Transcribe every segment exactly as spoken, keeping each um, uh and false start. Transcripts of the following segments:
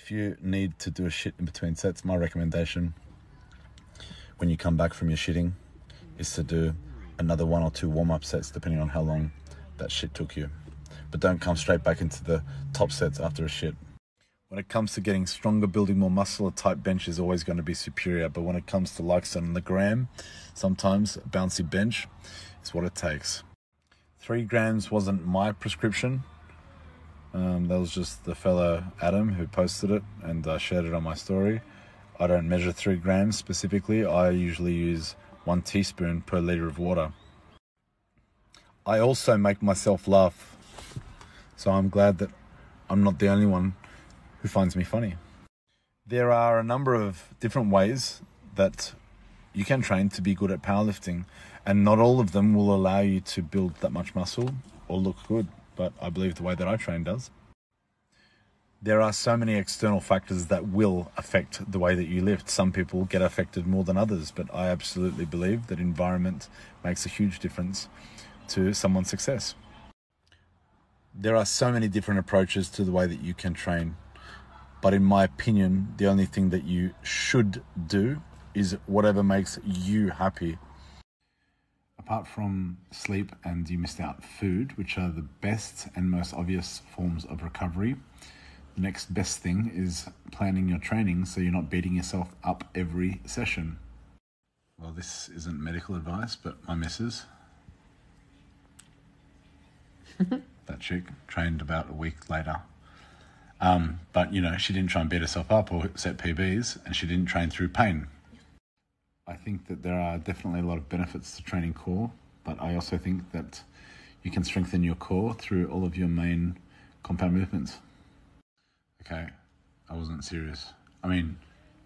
if you need to do a shit in between sets, my recommendation when you come back from your shitting is to do another one or two warm-up sets, depending on how long that shit took you. But don't come straight back into the top sets after a shit. When it comes to getting stronger, building more muscle, a tight bench is always going to be superior. But when it comes to likes on the gram, sometimes a bouncy bench is what it takes. Three grams wasn't my prescription. Um, that was just the fellow Adam who posted it, and I uh, shared it on my story. I don't measure three grams specifically. I usually use one teaspoon per litre of water. I also make myself laugh, so I'm glad that I'm not the only one who finds me funny. There are a number of different ways that you can train to be good at powerlifting, and not all of them will allow you to build that much muscle or look good, but I believe the way that I train does. There are so many external factors that will affect the way that you lift. Some people get affected more than others, but I absolutely believe that environment makes a huge difference to someone's success. There are so many different approaches to the way that you can train, but in my opinion, the only thing that you should do is whatever makes you happy. Apart from sleep, and you missed out food, which are the best and most obvious forms of recovery, the next best thing is planning your training so you're not beating yourself up every session. Well, this isn't medical advice, but my missus, that chick, trained about a week later. Um, but, you know, she didn't try and beat herself up or set P Bs, and she didn't train through pain. I think that there are definitely a lot of benefits to training core, but I also think that you can strengthen your core through all of your main compound movements. Okay, I wasn't serious. I mean,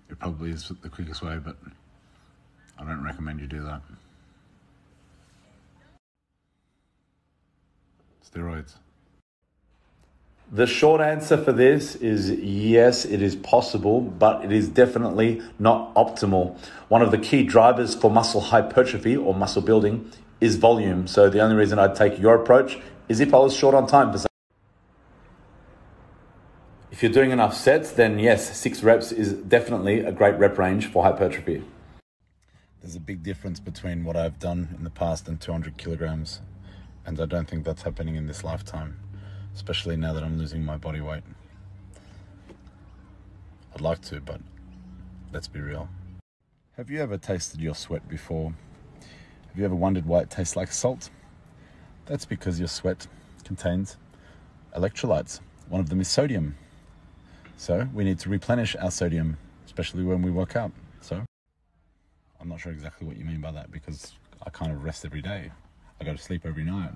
it probably is the quickest way, but I don't recommend you do that. Steroids. The short answer for this is yes, it is possible, but it is definitely not optimal. One of the key drivers for muscle hypertrophy or muscle building is volume. So the only reason I'd take your approach is if I was short on time for something. If you're doing enough sets, then yes, six reps is definitely a great rep range for hypertrophy. There's a big difference between what I've done in the past and two hundred kilograms, and I don't think that's happening in this lifetime. Especially now that I'm losing my body weight. I'd like to, but let's be real. Have you ever tasted your sweat before? Have you ever wondered why it tastes like salt? That's because your sweat contains electrolytes. One of them is sodium. So we need to replenish our sodium, especially when we work out. So I'm not sure exactly what you mean by that, because I kind of rest every day. I go to sleep every night.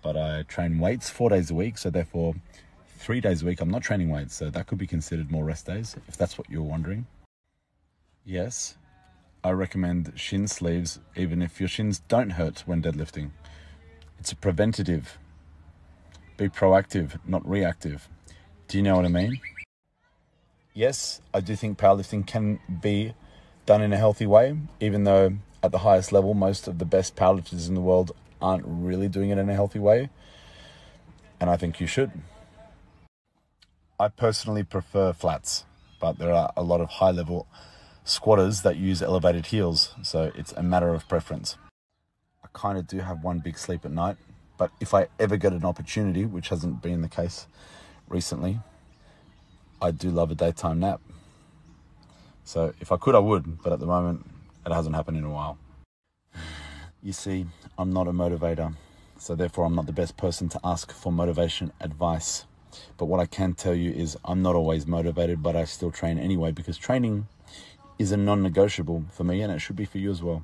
But I train weights four days a week, so therefore three days a week I'm not training weights, so that could be considered more rest days, if that's what you're wondering. Yes, I recommend shin sleeves, even if your shins don't hurt when deadlifting. It's a preventative. Be proactive, not reactive. Do you know what I mean? Yes, I do think powerlifting can be done in a healthy way, even though at the highest level, most of the best powerlifters in the world aren't really doing it in a healthy way, and I think you should. I personally prefer flats, but there are a lot of high-level squatters that use elevated heels, so it's a matter of preference. I kind of do have one big sleep at night, but if I ever get an opportunity, which hasn't been the case recently, I do love a daytime nap. So if I could, I would, but at the moment, it hasn't happened in a while. You see, I'm not a motivator, so therefore I'm not the best person to ask for motivation advice. But what I can tell you is I'm not always motivated, but I still train anyway, because training is a non-negotiable for me, and it should be for you as well.